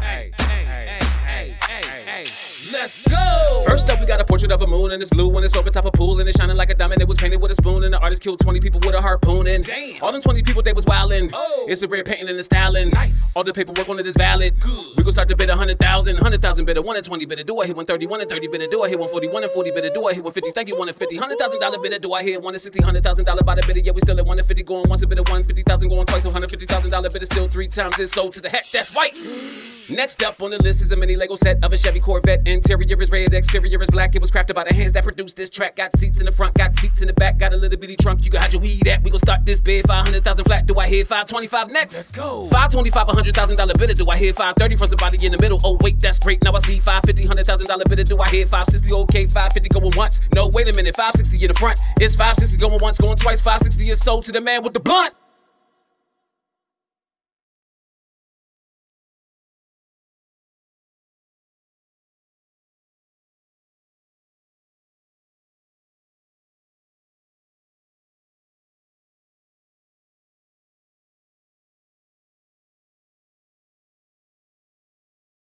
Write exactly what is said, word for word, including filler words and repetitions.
Hey, hey, hey, hey, hey, let's go! First up, we got a portrait of a moon, and it's blue and it's over top a pool, and it's shining like a diamond. It was painted with a spoon, and the artist killed twenty people with a harpoon. And damn, all them twenty people, they was wildin'. Oh. It's the red painting and the styling. Nice. All the paperwork on it is valid. Good. We gon' start to bid a hundred thousand, hundred thousand bidder, one and twenty bidder. Do I hit one thirty, one and thirty bidder? Do I hit one forty, one and forty bidder? Do I hit one fifty? Thank you, one and fifty. Hundred thousand dollar bidder. Do I hit one and sixty? Hundred thousand dollar by the bidder. Yeah, we still at one and fifty, going once a bidder, one fifty thousand going twice, so hundred fifty thousand dollar bidder still three times. It's sold to the heck. That's white. Next up on the list is a mini Lego set of a Chevy Corvette. Interior is red, exterior is black. It was crafted by the hands that produced this track. Got seats in the front, got seats in the back. Got a little bitty trunk, you can hide your weed at. We gon' start this bid, five hundred thousand flat. Do I hear five twenty-five next? Let's go. five twenty-five, one hundred thousand dollar bidder. Do I hear five thirty from somebody in the middle? Oh wait, that's great. Now I see five fifty, one hundred thousand dollar bidder. Do I hear five sixty? Okay, five fifty going once. No, wait a minute, five sixty in the front. It's five sixty going once, going twice. five sixty is sold to the man with the blunt.